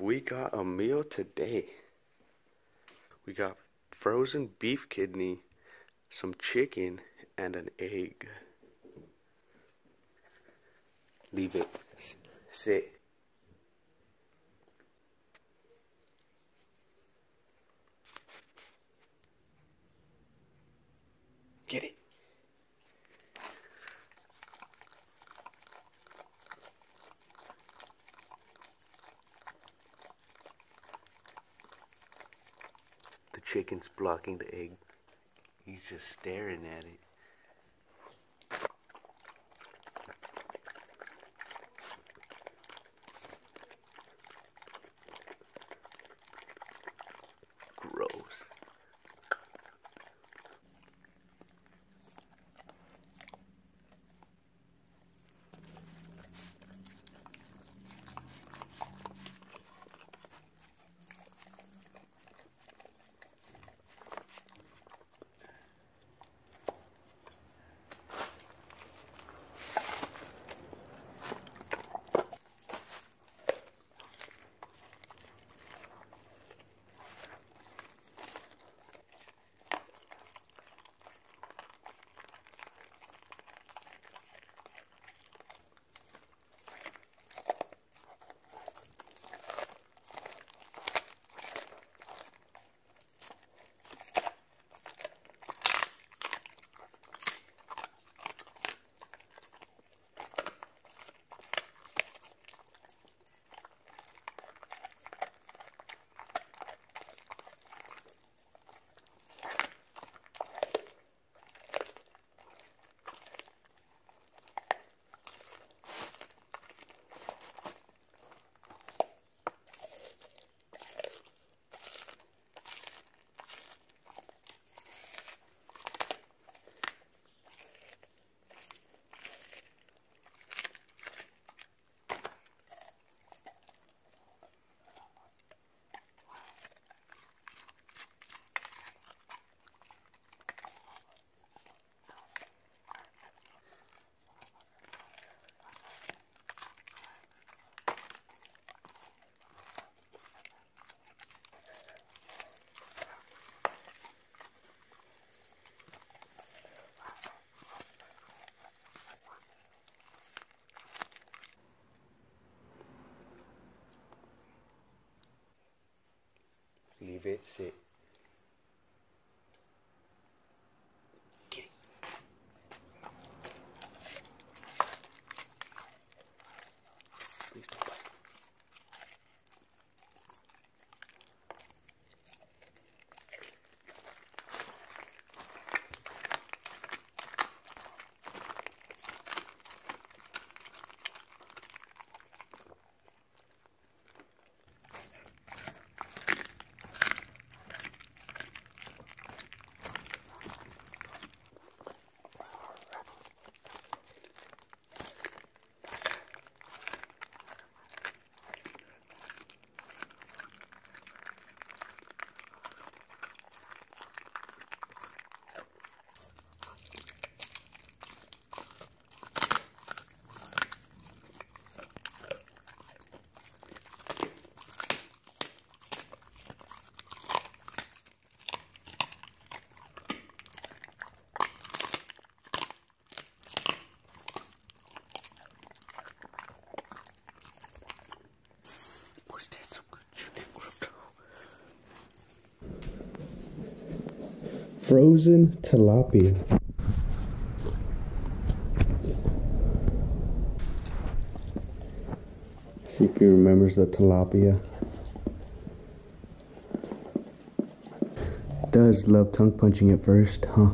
we got a meal today. We got frozen beef kidney, some chicken, and an egg. Leave it. Sit. Get it. The chicken's blocking the egg. He's just staring at it. Leave it, sit. Get it. Please don't bite. Frozen tilapia. See if he remembers the tilapia. Does love tongue punching at first, huh?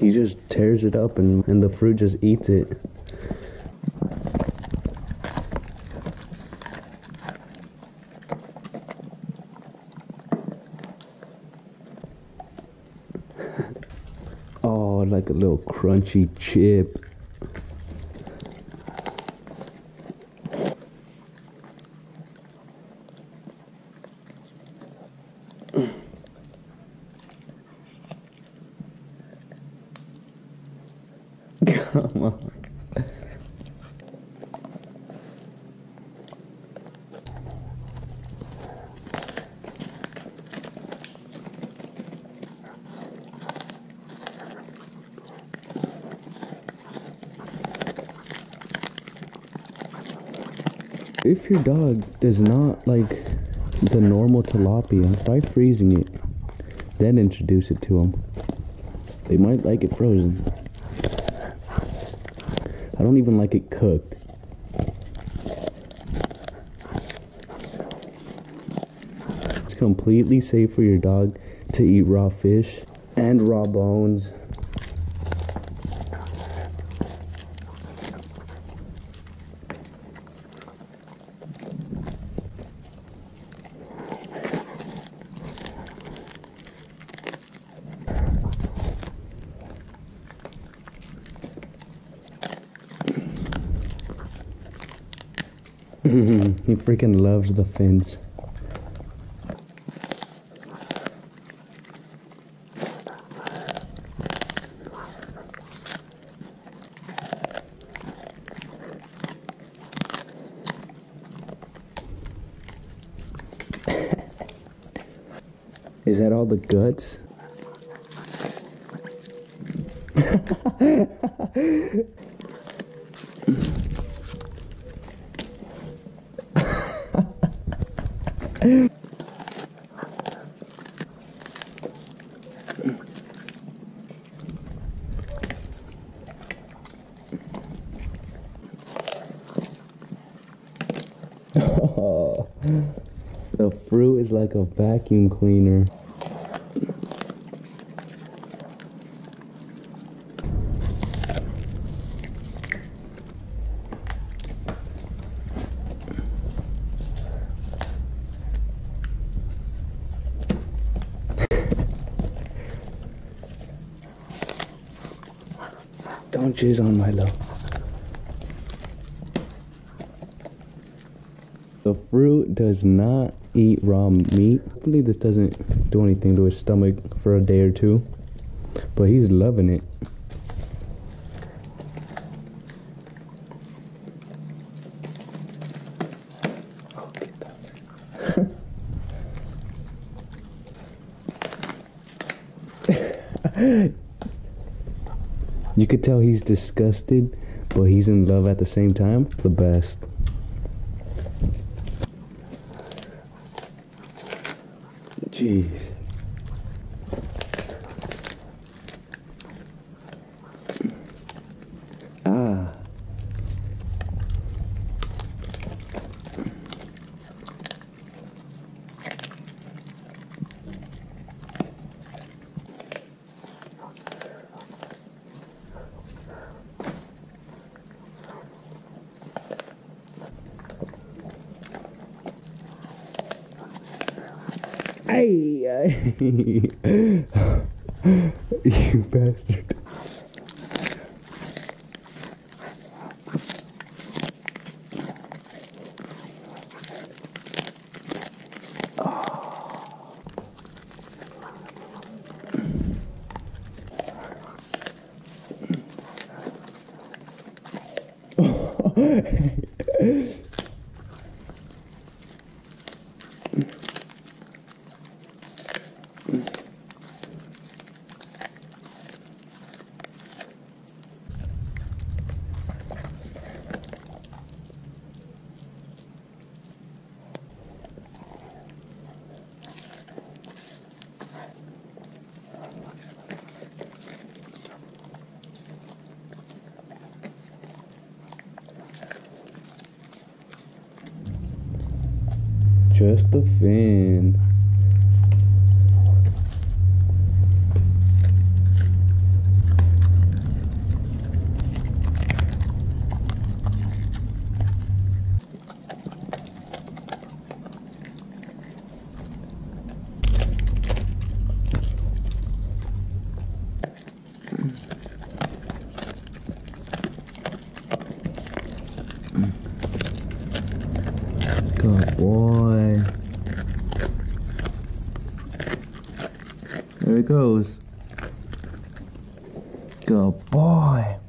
He just tears it up and the fruit just eats it. like a little crunchy chip. Come on. If your dog does not like the normal tilapia, try freezing it, then introduce it to them. They might like it frozen. I don't even like it cooked. It's completely safe for your dog to eat raw fish and raw bones. He freaking loves the fins. Is that all the guts? Oh, the fruit is like a vacuum cleaner. Don't cheese on Milo. The fruit does not eat raw meat. Hopefully this doesn't do anything to his stomach for a day or two, but he's loving it. You could tell he's disgusted, but he's in love at the same time. The best. Jeez. Ah. You bastard. Oh. Just the fin. Good boy. There he goes. Good boy.